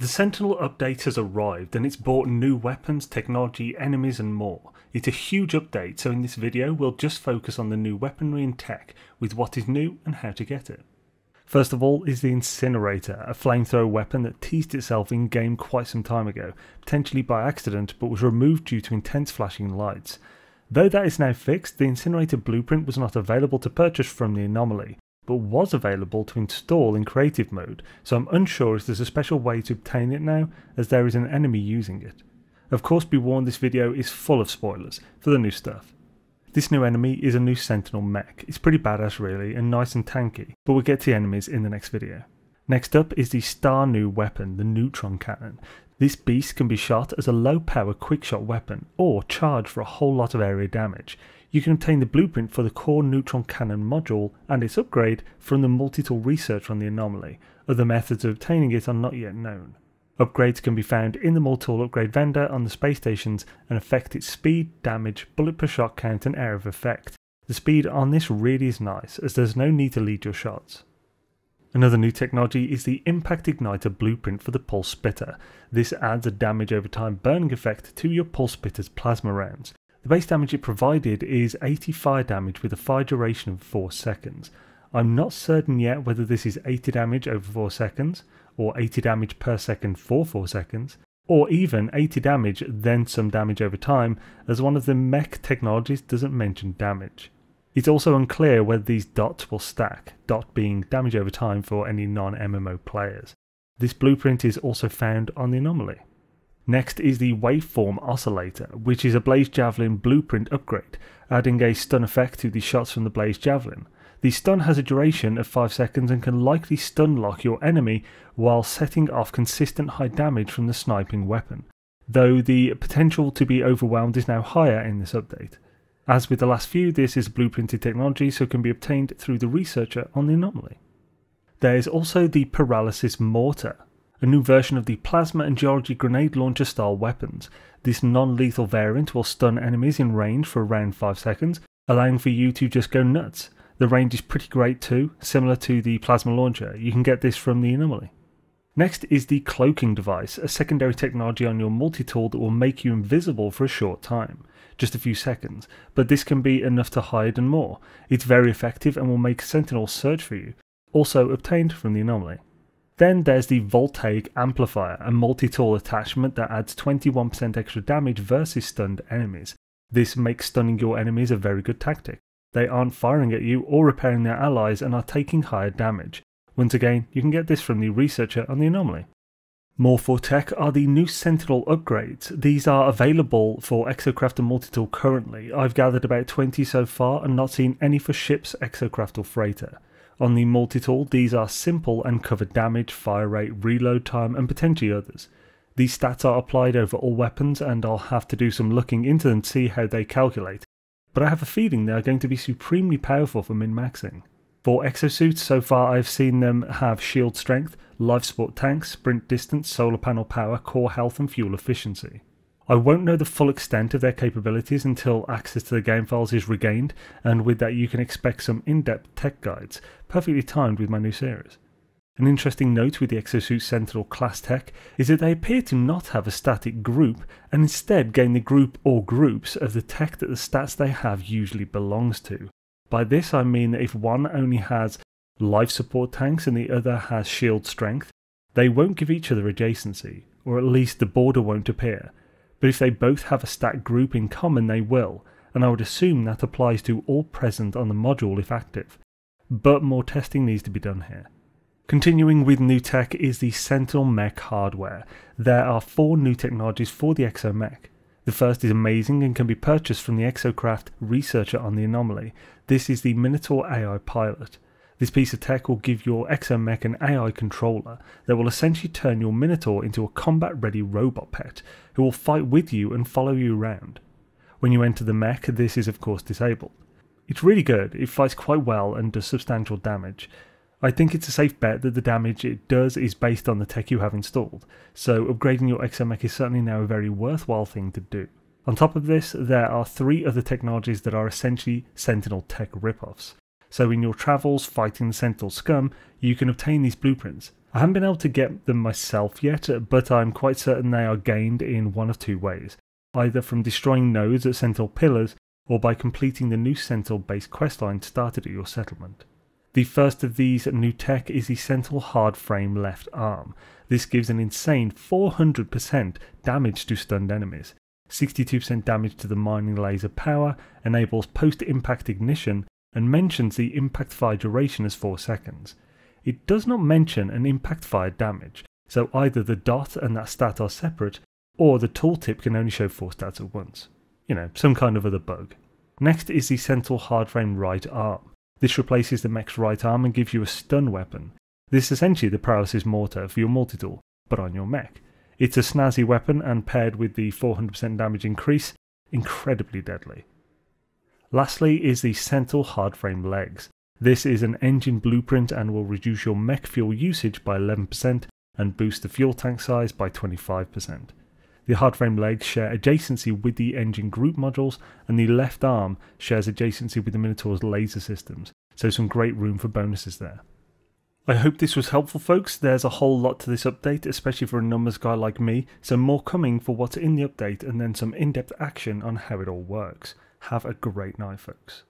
The Sentinel update has arrived and it's brought new weapons, technology, enemies and more. It's a huge update, so in this video we'll just focus on the new weaponry and tech, with what is new and how to get it. First of all is the Incinerator, a flamethrower weapon that teased itself in game quite some time ago, potentially by accident, but was removed due to intense flashing lights. Though that is now fixed, the Incinerator blueprint was not available to purchase from the Anomaly, but was available to install in creative mode, so I'm unsure if there's a special way to obtain it now, as there is an enemy using it. Of course, be warned, this video is full of spoilers for the new stuff. This new enemy is a new Sentinel mech. It's pretty badass really, and nice and tanky, but we'll get to the enemies in the next video. Next up is the star new weapon, the Neutron Cannon. This beast can be shot as a low power quickshot weapon, or charged for a whole lot of area damage. You can obtain the blueprint for the core Neutron Cannon module and its upgrade from the Multitool research on the Anomaly. Other methods of obtaining it are not yet known. Upgrades can be found in the Multitool upgrade vendor on the space stations and affect its speed, damage, bullet per shot count and area of effect. The speed on this really is nice, as there's no need to lead your shots. Another new technology is the Impact Igniter blueprint for the Pulse Spitter. This adds a damage over time burning effect to your Pulse Spitter's plasma rounds. The base damage it provided is 80 fire damage with a fire duration of 4 seconds. I'm not certain yet whether this is 80 damage over 4 seconds, or 80 damage per second for 4 seconds, or even 80 damage then some damage over time, as one of the mech technologies doesn't mention damage. It's also unclear whether these dots will stack, dot being damage over time for any non-MMO players. This blueprint is also found on the Anomaly. Next is the Waveform Oscillator, which is a Blaze Javelin blueprint upgrade, adding a stun effect to the shots from the Blaze Javelin. The stun has a duration of 5 seconds and can likely stun lock your enemy while setting off consistent high damage from the sniping weapon, though the potential to be overwhelmed is now higher in this update. As with the last few, this is blueprinted technology, so it can be obtained through the researcher on the Anomaly. There is also the Paralysis Mortar, a new version of the plasma and geology grenade launcher style weapons. This non-lethal variant will stun enemies in range for around 5 seconds, allowing for you to just go nuts. The range is pretty great too, similar to the plasma launcher. You can get this from the Anomaly. Next is the Cloaking Device, a secondary technology on your Multitool that will make you invisible for a short time, just a few seconds, but this can be enough to hide and more. It's very effective and will make Sentinel search for you, also obtained from the Anomaly. Then there's the Voltaic Amplifier, a Multitool attachment that adds 21% extra damage versus stunned enemies. This makes stunning your enemies a very good tactic. They aren't firing at you or repairing their allies and are taking higher damage. Once again, you can get this from the researcher on the Anomaly. More for tech are the new Sentinel upgrades. These are available for Exocraft and Multitool currently. I've gathered about 20 so far and not seen any for ships, Exocraft or freighter. On the Multitool, these are simple and cover damage, fire rate, reload time and potentially others. These stats are applied over all weapons and I'll have to do some looking into them to see how they calculate, but I have a feeling they are going to be supremely powerful for min-maxing. For Exosuit, so far I've seen them have shield strength, life support tanks, sprint distance, solar panel power, core health and fuel efficiency. I won't know the full extent of their capabilities until access to the game files is regained, and with that you can expect some in-depth tech guides, perfectly timed with my new series. An interesting note with the Exosuit Sentinel Class tech is that they appear to not have a static group, and instead gain the group or groups of the tech that the stats they have usually belongs to. By this I mean that if one only has life support tanks and the other has shield strength, they won't give each other adjacency, or at least the border won't appear. But if they both have a stat group in common they will, and I would assume that applies to all present on the module if active. But more testing needs to be done here. Continuing with new tech is the Sentinel mech hardware. There are 4 new technologies for the XMEC. The first is amazing and can be purchased from the Exocraft researcher on the Anomaly. This is the Minotaur AI Pilot. This piece of tech will give your XMEC an AI controller that will essentially turn your Minotaur into a combat-ready robot pet who will fight with you and follow you around. When you enter the mech, this is of course disabled. It's really good, it fights quite well and does substantial damage. I think it's a safe bet that the damage it does is based on the tech you have installed, so upgrading your XMEC is certainly now a very worthwhile thing to do. On top of this, there are 3 other technologies that are essentially Sentinel tech ripoffs. So in your travels fighting the Sentinel scum, you can obtain these blueprints. I haven't been able to get them myself yet, but I'm quite certain they are gained in one of two ways, either from destroying nodes at Sentinel Pillars or by completing the new Sentinel-based questline started at your settlement. The first of these new tech is the Sentinel Hardframe left arm. This gives an insane 400% damage to stunned enemies, 62% damage to the mining laser power, enables post-impact ignition, and mentions the impact fire duration as 4 seconds. It does not mention an impact fire damage, so either the dot and that stat are separate, or the tooltip can only show 4 stats at once. You know, some kind of other bug. Next is the Sentinel Hardframe right arm. This replaces the mech's right arm and gives you a stun weapon. This is essentially the Paralysis Mortar for your Multitool, but on your mech. It's a snazzy weapon and paired with the 400% damage increase, incredibly deadly. Lastly is the Sentinel Hardframe legs. This is an engine blueprint and will reduce your mech fuel usage by 11% and boost the fuel tank size by 25%. The Hardframe legs share adjacency with the engine group modules, and the left arm shares adjacency with the Minotaur's laser systems, so some great room for bonuses there. I hope this was helpful, folks. There's a whole lot to this update, especially for a numbers guy like me, so more coming for what's in the update and then some in-depth action on how it all works. Have a great night, folks.